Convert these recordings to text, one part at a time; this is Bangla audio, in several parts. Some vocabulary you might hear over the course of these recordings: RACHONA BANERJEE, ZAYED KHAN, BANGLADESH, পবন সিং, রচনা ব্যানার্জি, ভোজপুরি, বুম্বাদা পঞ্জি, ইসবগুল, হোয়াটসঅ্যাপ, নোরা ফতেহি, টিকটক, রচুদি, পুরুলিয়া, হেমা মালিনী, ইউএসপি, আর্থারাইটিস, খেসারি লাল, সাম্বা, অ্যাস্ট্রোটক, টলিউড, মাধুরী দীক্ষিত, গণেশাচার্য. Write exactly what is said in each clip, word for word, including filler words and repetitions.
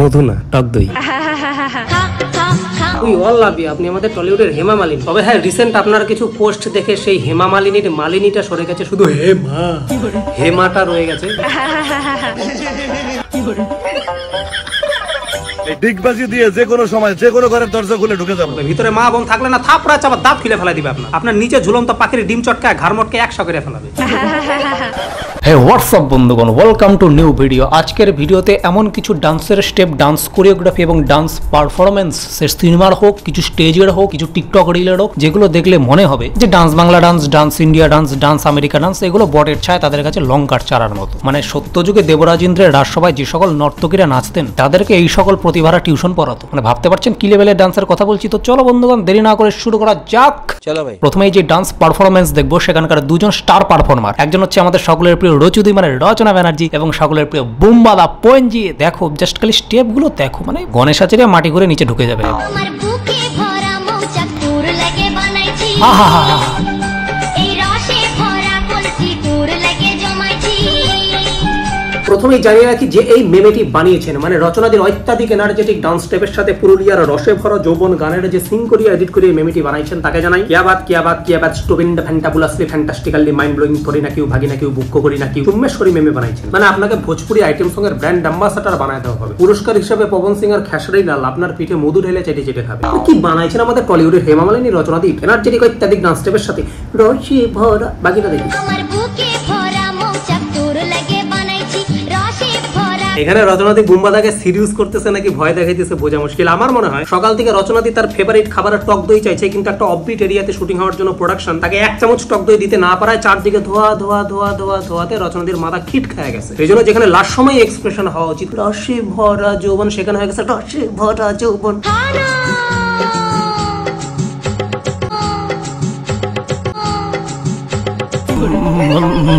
মধু না, টক দই। We all love you. আপনি আমাদের টলিউডের হেমা মালিনী। তবে হ্যাঁ, রিসেন্ট আপনার কিছু পোস্ট দেখে সেই হেমা মালিনীর মালিনীটা সরে গেছে, শুধু হেমা হেমাটা রয়ে গেছে। ভিতরে মা বোন থাকলে না থাপড়া চাপা দাঁত ফেলে ফেলা দিবে আপনার। আপনার নিচে ঝুলন্ত পাখির ডিম চটকায় ঘাড় মটকে একশো করে ফেলাবে। হ্যাঁ হোয়াটসঅ্যাপ বন্ধুগণ, ওয়েলকাম টু নিউ ভিডিও। আজকের ভিডিওতে এমন কিছু ডান্সের স্টেপ, ডান্স কোরিওগ্রাফি এবং ডান্স পারফরমেন্স, সে সিনেমার হোক, কিছু স্টেজের হোক, কিছু টিকটক রিলের হোক, যেগুলো দেখলে মনে হবে যে dance Bangla dance, dance India dance, dance America dance, এগুলো বটের ছায়, তাদের কাছে লঙ্কার চারার মতো। মানে সত্যযুগে দেবরাজেন্দ্রের রাজসভায় যে সকল নর্তকীরা নাচতেন তাদেরকে এই সকল প্রতিভারা টিউশন পড়াতো। মানে ভাবতে পারছেন কি লেভেলের ডান্সের কথা বলছি। তো চলো বন্ধুগণ, দেরি না করে শুরু করা যাক। চলো ভাই, প্রথমে যে ডান্স পারফরমেন্স দেখবো সেখানকার দুজন স্টার পারফর্মার। একজন হচ্ছে আমাদের সকলের প্রিয় রচুদি মানে রচনা ব্যানার্জি এবং সকলের প্রিয় বুম্বাদা পঞ্জি। দেখো জাস্ট খালি স্টেপ গুলো দেখো, মানে গণেশাচার্য মাটি করে নিচে ঢুকে যাবে। প্রথমেই জানিয়ে রাখি যে এই মেমেটি বানিয়েছেন মানে রচনাদের অত্যাধিক এনার্জেটিক ডান্স স্টেপের সাথে পুরুলিয়ার রসে ভরা যৌবন গানের যে সিং করিয়া এডিট করে এই মেমেটি বানাইছেন তাকে জানাই কিয়াবাত কিয়াবাত কিয়াবাত স্টুপিন্ড ফ্যান্টাবুলাসলি ফ্যান্টাস্টিক্যালি মাইন্ড ব্লোয়িং করি না কিউ ভাগি না কিউ বুক করি না কিউ সোমেশ্বরী মেমে বানাইছেন। মানে আপনাকে ভোজপুরি আইটেম সং এর ব্র্যান্ড অ্যাম্বাসেডর বানাতে হবে। পুরস্কার হিসেবে পবন সিং আর খেসারি লাল আপনার পিঠে মধু ঢেলে চেটে চেটে খাবে। কি বানাইছেন আমাদের টলিউডের হেমা মালিনী রচনাদি এনার্জেটিক অত্যাধিক ডান্স স্টেপের সাথে রসে ভরা। বাকিটা দেখি। এখানে রচনাদি বুম্বাদাকে সিরিয়াস করতেছে নাকি ভয় দেখাইতেছে বোঝা মুশকিল। আমার মনে হয় সকাল থেকে রচনাদি তার ফেভারিট খাবার টক দই চাইছে, কিন্তু একটা অফবিট এরিয়াতে শুটিং হওয়ার জন্য প্রোডাকশন তাকে এক চামচ টক দই দিতে না পারায় চারদিকে ধোয়া ধোয়া ধোয়া ধোয়া ধোয়াতে রচনাদির মাথা খিট খেয়ে গেছে। সেই জন্য যেখানে লাস্ট সময় এক্সপ্রেশন হওয়া উচিত রসে ভরা যৌবন, সেখানে হয়ে গেছে রসে ভরা যৌবন।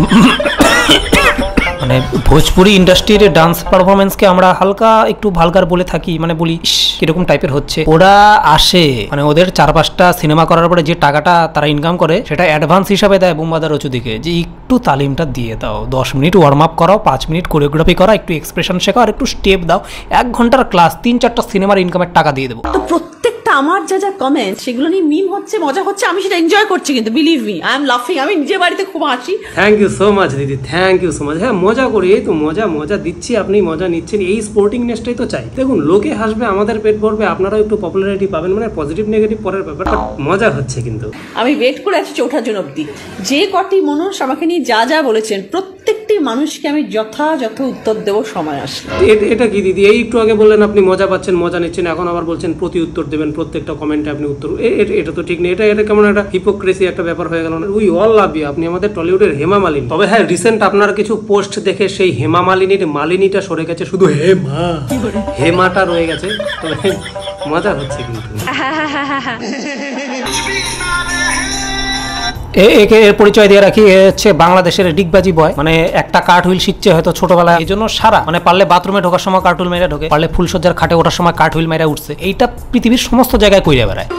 মানে ভোজপুরি ইন্ডাস্ট্রির ডান্স পারফরমেন্সকে আমরা হালকা একটু ভালগার বলে থাকি, মানে বলি কিরকম টাইপের হচ্ছে। ওরা আসে মানে ওদের চার পাঁচটা সিনেমা করার পরে যে টাকাটা তারা ইনকাম করে সেটা অ্যাডভান্স হিসাবে দেয় বুম্বাদার রচুদিকে, যে একটু তালিমটা দিয়ে দাও, দশ মিনিট ওয়ার্ম আপ করাও, পাঁচ মিনিট কোরিওগ্রাফি করা, একটু এক্সপ্রেশন শেখাও আর একটু স্টেপ দাও, এক ঘন্টার ক্লাস, তিন চারটা সিনেমার ইনকামের টাকা দিয়ে দেবো। তো প্রত্যেকটা আমার যা যা কমেন্ট সেগুলো নিয়ে মিম হচ্ছে, মজা হচ্ছে, আমি সেটা এনজয় করছি, কিন্তু বিলিভ মি আই এম লাফিং। আমি নিজে বাড়িতে খুব হাসি। থ্যাংক ইউ সো মাচ দিদি, থ্যাংক ইউ সো মাচ। হ্যাঁ মজা করি, এই তো মজা মজা দিচ্ছি, আপনি মজা নিচ্ছেন, এই স্পোর্টিং নেসটাই তো চাই। দেখুন লোকে হাসবে, আমাদের পেট ভরবে, আপনারাও একটু পপুলারিটি পাবেন, মানে পজিটিভ নেগেটিভ পরের ব্যাপার, মজা হচ্ছে। কিন্তু আমি ওয়েট করে আছি চৌঠা জুন অবধি। যে কটি মানুষ আমাকে নিয়ে যা যা বলেছেন প্রত্যেকটি মানুষকে আমি যথাযথ উত্তর দেবো সময় আসলে। এটা কি দিদি, এই একটু আগে বললেন আপনি মজা পাচ্ছেন মজা নিচ্ছেন, এখন আবার বলছেন প্রতি উত্তর দেবেন, প্রত্যেকটা কমেন্টে আপনি উত্তর, এটা তো ঠিক নেই। এটা এটা কেমন একটা হিপোক্রেসি একটা ব্যাপার হয়ে গেল। We all love you. আপনি আমাদের টলিউডের হেমা মালিনী। তবে হ্যাঁ, রিসেন্ট আপনার কিছু পোস্ট দেখে সেই হেমা মালিনীর মালিনীটা সরে গেছে, শুধু হেমা হেমাটা রয়ে গেছে। তবে মজা হচ্ছে কিন্তু। একে এর পরিচয় দিয়ে রাখি, এ হচ্ছে বাংলাদেশের ডিগবাজি বয়। মানে একটা কাঠহুইল শিখছে হয়তো ছোটবেলায়, এই জন্য সারা মানে পারলে বাথরুমে ঢোকার সময় কাঠহুইল মেয়েরা ঢোকে, পারলে ফুলসজ্জার খাটে ওঠার সময় কাঠহুইল মেয়েরা উঠছে। এইটা পৃথিবীর সমস্ত জায়গায় কইরা বেড়ায়।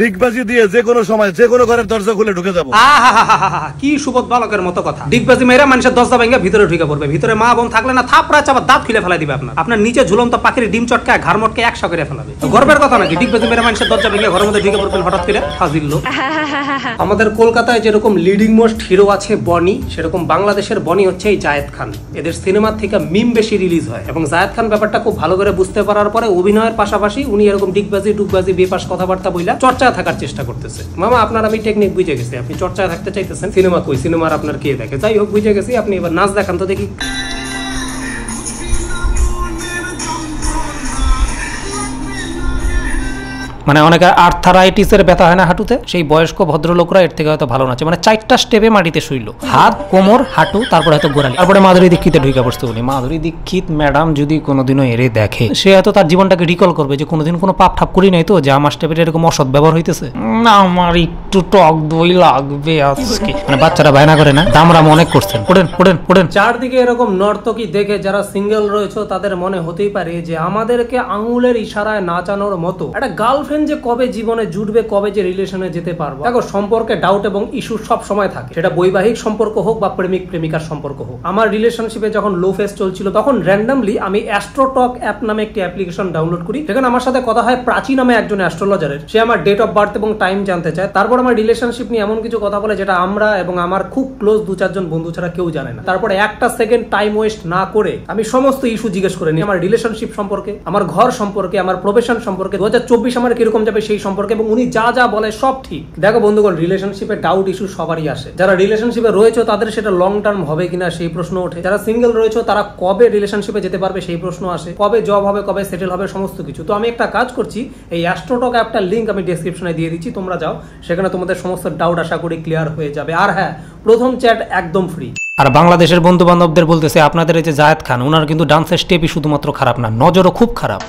ডিগবাজি দিয়ে যে কোনো সময় যে কোনো ঘরের দরজা খুলে ঢুকে যাবো। কি সুবোধ বালকের মতো কথা। ডিগবাজি মেয়েরা মানুষের দরজা ভেঙে ভিতরে ঢুকে পড়বে, ভিতরে মা বোন থাকলে না থাপড়া চাপা দাঁত ফেলে ফেলা দিবে আপনার। আপনার নিচে ঝুলন্ত পাখির ডিম চটকায় ঘাড় মটকে একশো করে ফেলাবে। গর্বের কথা নাকি ডিগবাজি মেয়েরা মানুষের দরজা ভেঙে ঘরের মধ্যে ঢুকে পড়বেন হঠাৎ করে, ফাজিল লোক। আমাদের কলকাতায় যেরকম লিডিং মোস্ট হিরো আছে বনি, সেরকম বাংলাদেশের বনি হচ্ছে এই জায়েদ খান। এদের সিনেমার থেকে মিম বেশি রিলিজ হয় এবং জায়েদ খান ব্যাপারটা খুব ভালো করে বুঝতে পারার পরে অভিনয়ের পাশাপাশি উনি এরকম ডিগবাজি ডুগবাজি বেপাস কথাবার্তা বইলা চর্চায় থাকার চেষ্টা করতেছে। মামা আপনার আমি টেকনিক বুঝে গেছি, আপনি চর্চায় থাকতে চাইতেছেন, সিনেমা কই সিনেমার আপনার কে দেখে, যাই হোক বুঝে গেছি। আপনি এবার নাচ দেখান তো দেখি। মানে অনেকের আর্থারাইটিসের ব্যথা হয় না হাঁটুতে, সেই বয়স্ক ভদ্রলোকরা এর থেকে হয়তো ভালো নাচে। মানে চারটা স্টেপে মাটিতে শুইল, হাত কোমর হাঁটু, তারপরে হয়তো গোড়ালি, তারপরে মাধুরী দীক্ষিতে ঢুকে পড়তে বলি। মাধুরী দীক্ষিত ম্যাডাম যদি কোনোদিনও এরে দেখে, সে হয়তো তার জীবনটাকে রিকল করবে যে কোনোদিন কোনো পাপ ঠাপ করি নাই তো, যে আমার স্টেপের এরকম অসৎ ব্যবহার হইতেছে না, আমার একটু টক দই লাগবে আজকে। মানে বাচ্চারা বায়না করে না, দামরাম অনেক করছেন। ওঠেন ওঠেন ওঠেন। চারদিকে এরকম নর্তকী দেখে যারা সিঙ্গেল রয়েছে তাদের মনে হতেই পারে যে আমাদেরকে আঙুলের ইশারায় নাচানোর মতো একটা গার্লফ্রেন্ড বলবেন যে কবে জীবনে জুটবে, কবে যে রিলেশনে যেতে পারবো। দেখো, সম্পর্কে ডাউট এবং ইস্যু সব সময় থাকে, সেটা বৈবাহিক সম্পর্ক হোক বা প্রেমিক প্রেমিকার সম্পর্ক হোক। আমার রিলেশনশিপে যখন লো ফেজ চলছিল তখন র্যান্ডামলি আমি অ্যাস্ট্রোটক অ্যাপ নামে একটি অ্যাপ্লিকেশন ডাউনলোড করি, যেখানে আমার সাথে কথা হয় প্রাচী নামে একজন অ্যাস্ট্রোলজারের। সে আমার ডেট অফ বার্থ এবং টাইম জানতে চায়। তারপর আমার রিলেশনশিপ নিয়ে এমন কিছু কথা বলে যেটা আমরা এবং আমার খুব ক্লোজ দু চারজন বন্ধু ছাড়া কেউ জানে না। তারপরে একটা সেকেন্ড টাইম ওয়েস্ট না করে আমি সমস্ত ইস্যু জিজ্ঞেস করে নিই, আমার রিলেশনশিপ সম্পর্কে, আমার ঘর সম্পর্কে, আমার প্রফেশন সম্পর্কে, দু হাজার চব্বিশ আমার কিরকম যাবে সেই সম্পর্কে, এবং উনি যা যা বলে সব ঠিক। দেখো বন্ধুগণ, রিলেশনশিপে ডাউট ইস্যু সবারই আসে। যারা রিলেশনশিপে রয়েছে তাদের সেটা লং টার্ম হবে কিনা সেই প্রশ্ন ওঠে। যারা সিঙ্গেল রয়েছে তারা কবে রিলেশনশিপে যেতে পারবে সেই প্রশ্ন আসে, কবে জব হবে, কবে সেটেল হবে, সমস্ত কিছু। তো আমি একটা কাজ করছি, এই অ্যাস্ট্রোটক অ্যাপটার লিঙ্ক আমি ডেসক্রিপশনে দিয়ে দিচ্ছি, তোমরা যাও, সেখানে তোমাদের সমস্ত ডাউট আশা করি ক্লিয়ার হয়ে যাবে। আর হ্যাঁ, প্রথম চ্যাট একদম ফ্রি। আর বাংলাদেশের বন্ধু বান্ধবদের বলতেছে, আপনাদের এই যে জায়েদ খান, ওনার কিন্তু ডান্সের স্টেপই শুধুমাত্র খারাপ না, নজরও খুব খারাপ।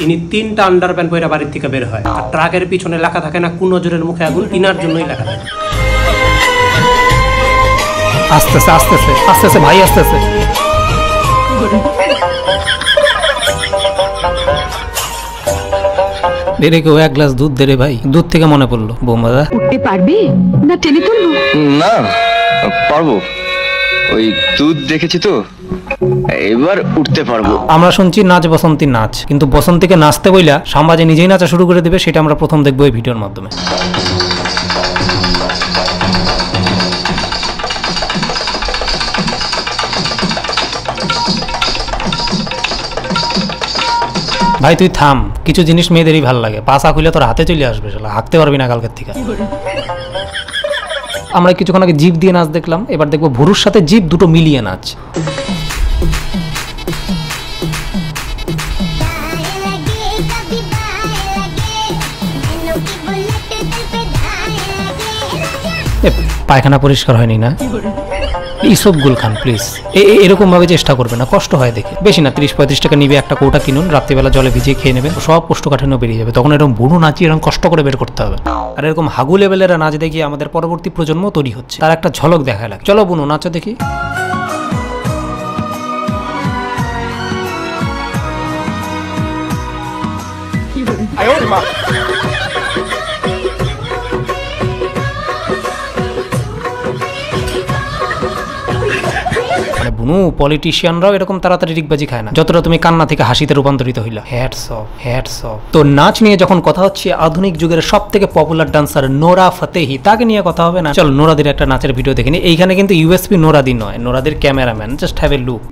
তিনি তিনটা আন্ডার প্যান্ট পরে বাড়ির থেকে বের হয়, আর ট্রাকের পিছনে লেখা থাকে না কোন নজরের মুখে আগুন, তিনার জন্যই লেখা থাকে। আস্তে আস্তে আস্তে আস্তে ভাই আস্তে আস্তে দেরে কেউ এক গ্লাস দুধ দেরে ভাই। দুধ থেকে মনে পড়লো, বোমাদা উঠতে পারবি না, টেনে তুলবো না পারবো, ওই দুধ দেখেছি তো, এবার উঠতে পারবো। আমরা শুনছি নাচ বসন্তী নাচ, কিন্তু বসন্তীকে নাচতে বইলা সাম্বাজে নিজেই নাচা শুরু করে দেবে, সেটা আমরা প্রথম দেখবো এই ভিডিওর মাধ্যমে। ভাই তুই থাম, কিছু জিনিস মেয়েদেরই ভালো লাগে, পাশা খুলে তোর হাতে চলে আসবে, শালা হাঁকতে পারবি না কালকের থেকে। আমরা কিছুক্ষণ আগে জিভ দিয়ে নাচ দেখলাম, এবার দেখবো ভুরুর সাথে জিভ দুটো মিলিয়ে নাচ। পায়খানা পরিষ্কার হয়নি না? ইসবগুল খান প্লিজ, এরকম ভাবে চেষ্টা করবে না, কষ্ট হয় দেখে। বেশি না, ত্রিশ পঁয়ত্রিশ টাকা নিবে একটা কৌটা কিনুন, রাত্রিবেলা জলে ভিজিয়ে খেয়ে নেবেন, সব কোষ্ঠকাঠিন্য বেরিয়ে যাবে। তখন এরকম বুড়ো নাচি এরকম কষ্ট করে বের করতে হবে। আর এরকম হাগু লেভেলের নাচ দেখিয়ে আমাদের পরবর্তী প্রজন্ম তৈরি হচ্ছে, তার একটা ঝলক দেখা লাগে। চলো বুনো নাচো দেখি। বুনু, পলিটিশিয়ানরাও এরকম তাড়াতাড়ি রিকবাজি খায় না যতটা তুমি কান্না থেকে হাসিতে রূপান্তরিত হইলা। Hats off hats off. তো নাচ নিয়ে যখন কথা হচ্ছে, আধুনিক যুগের সব থেকে পপুলার ডান্সার নোরা ফতেহি, তাকে নিয়ে কথা হবে না? চলো নোরাদের একটা নাচের ভিডিও দেখে নি। এইখানে কিন্তু ইউএসপি নোরাদি নয়, নোরাদের cameraman. Just have a look.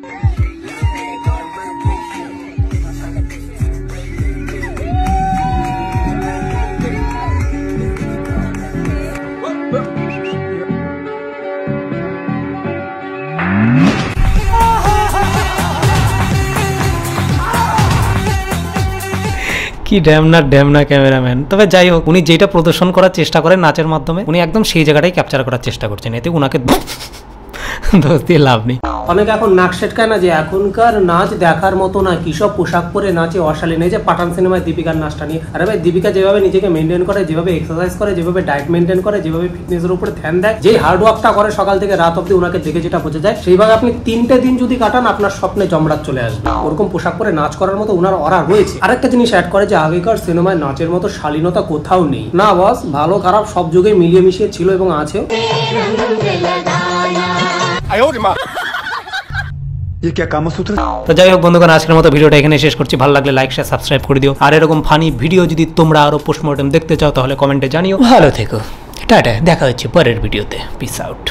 কি ড্যামনা ড্যামনা ক্যামেরাম্যান। তবে যাই হোক, উনি যেটা প্রদর্শন করার চেষ্টা করেন নাচের মাধ্যমে, উনি একদম সেই জায়গাটাই ক্যাপচার করার চেষ্টা করছেন। এতে উনাকে দোষ দিয়ে লাভ নেই। অনেকে এখন নাক সেটকায় না যে এখনকার নাচ দেখার মতো না, কি সব পোশাক পরে নাচে অশালীন। এই যে পাঠান সিনেমায় দীপিকার নাচটা নিয়ে, আরে ভাই দীপিকা যেভাবে নিজেকে মেনটেন করে, যেভাবে এক্সারসাইজ করে, যেভাবে ডায়েট মেনটেন করে, যেভাবে ফিটনেসের উপরে ধ্যান দেয়, যে হার্ড ওয়ার্কটা করে সকাল থেকে রাত অবধি, ওনাকে দেখে যেটা বোঝা যায় সেইভাবে আপনি তিনটে দিন যদি কাটান, আপনার স্বপ্নে জমরাত চলে আসবে। ওরকম পোশাক পরে নাচ করার মতো ওনার অরা রয়েছে। আরেকটা জিনিস অ্যাড করে যে আগেকার সিনেমায় নাচের মতো শালীনতা কোথাও নেই। না বস, ভালো খারাপ সব যুগে মিলিয়ে মিশিয়ে ছিল এবং আছেও। তো যাই হোক বন্ধুগণ, আজকের মতো ভিডিওটা এখানে শেষ করছি। ভালো লাগলে লাইক, শেয়ার, সাবস্ক্রাইব করে দিও। আর এরকম ফানি ভিডিও যদি তোমরা আরো পোস্টমর্টম দেখতে চাও তাহলে কমেন্টে জানিও। ভালো থেকো, টাটা, দেখা হচ্ছে পরের ভিডিওতে। Peace out.